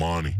Money.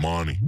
Money.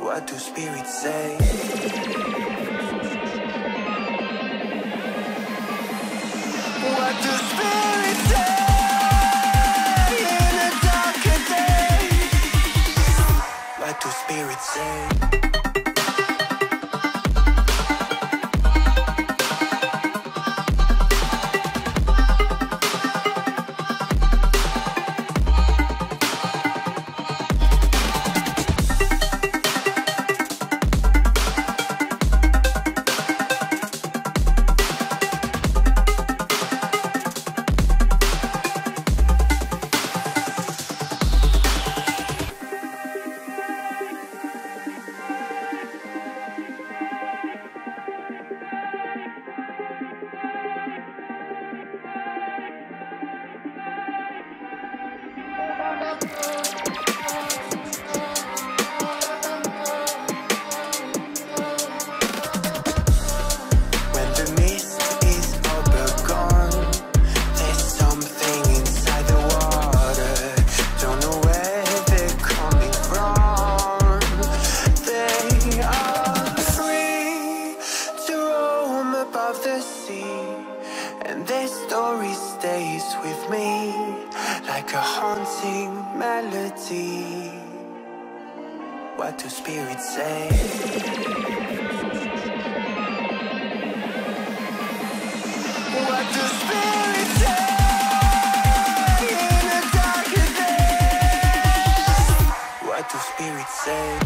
What do spirits say? What do spirits say? In a darker day. What do spirits say? What do spirits say? What do spirits say? In a darker day. What do spirits say?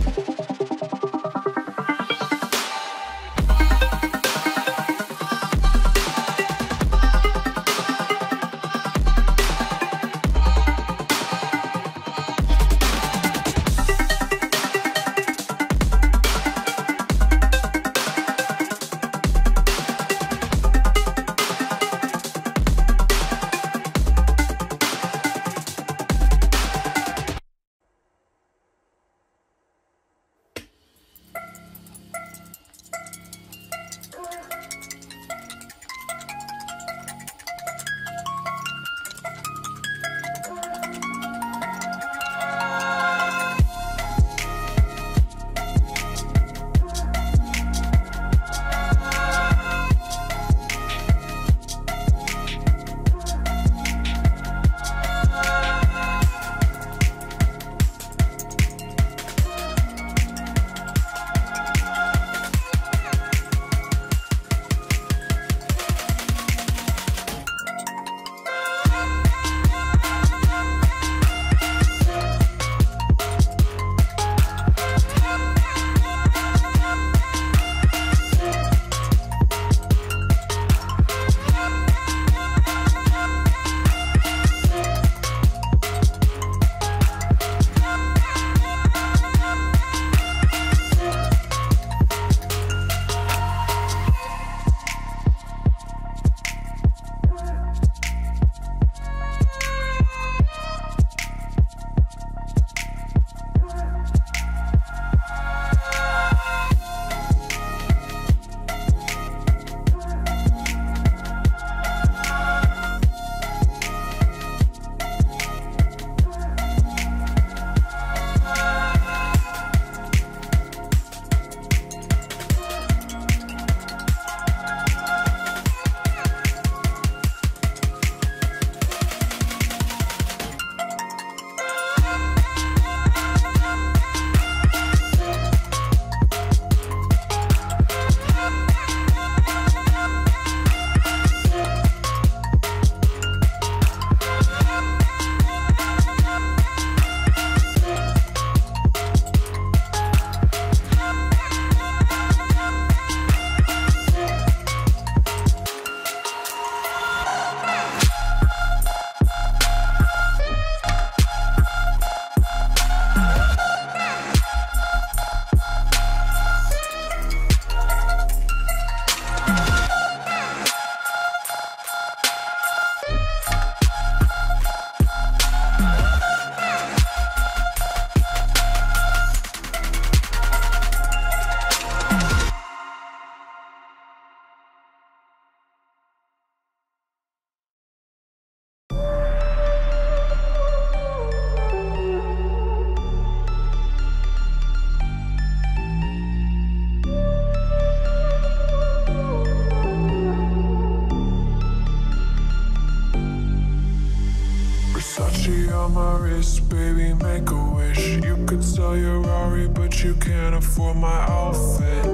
Yes, baby, make a wish. You could sell your Rari, but you can't afford my outfit.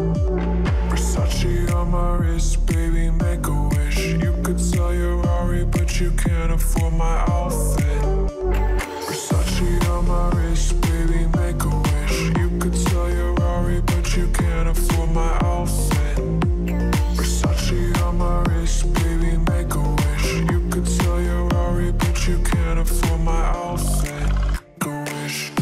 Versace on my wrist, baby, make a wish. You could sell your Rari, but you can't afford my outfit. Versace on my wrist, baby, make a wish. You could sell your Rari, but you can't afford my outfit. Versace on my wrist, baby, make a wish. You could sell your Rari, but you can't afford my outfit. Go wish.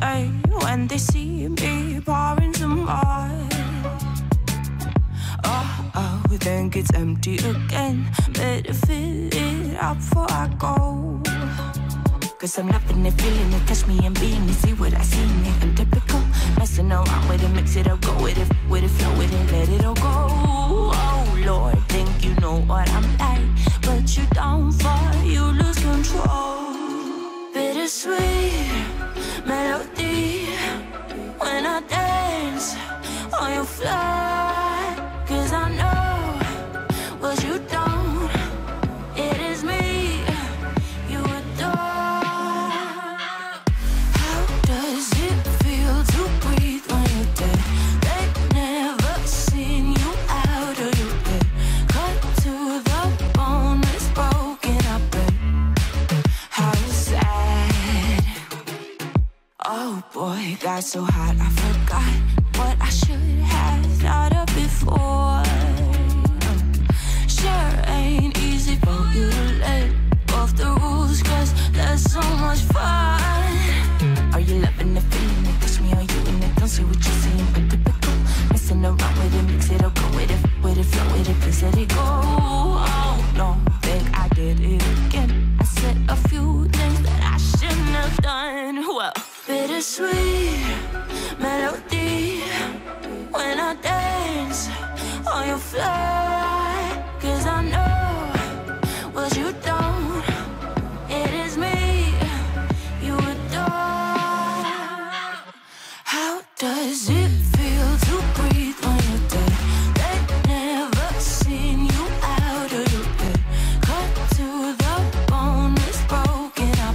say when they see me pouring some wine? Oh, we think it's empty again. Better fill it up before I go. Cause I'm loving it, feeling it, touch me and being it. See what I see in it, I'm typical. Messing around with it, mix it up, go with it, flow with it, let it all go. Oh Lord, think you know what I'm like, but you don't fall, you lose control. Bittersweet melody, when I dance on your fly. Cause I know what you don't, it is me you adore. How does it feel to breathe when you're dead? They've never seen you out of your bed. Cut to the bone, it's broken up. How sad. Oh boy, got so hot I forgot what I should have thought of before. Sure ain't easy for you to let off the rules, cause there's so much fun. Are you loving it, feeling it, touch me, are you in it? Don't see what you're seeing, but typical. Messing around with it, mix it up, go with it, flow with it, please let it go. Oh, no, think I did it again. I said a few things that I shouldn't have done. Well, bittersweet melody, when I dance on your fly. Cause I know what you don't, it is me you adore. How does it feel to breathe when you're dead? They've never seen you out of your bed. Cut to the bone, it's broken up.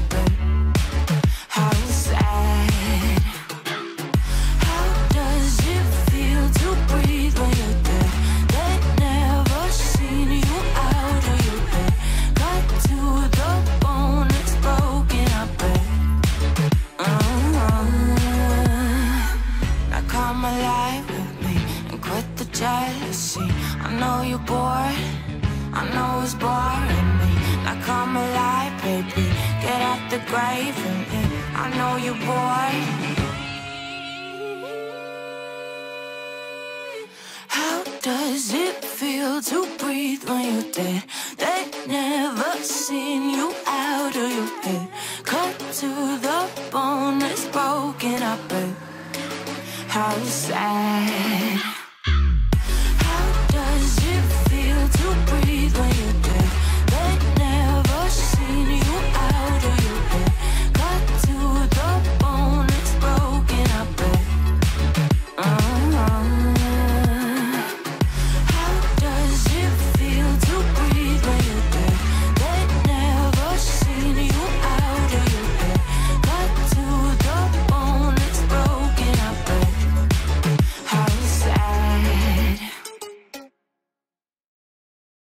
How sad. How does it feel to breathe when you're dead? Come alive with me and quit the jealousy. I know you're bored, I know it's boring me. Now come alive, baby, get out the grave with me. I know you're bored. How does it feel to breathe when you're dead? They've never seen you out of your head. Cut to the bone, it's broken up. How sad.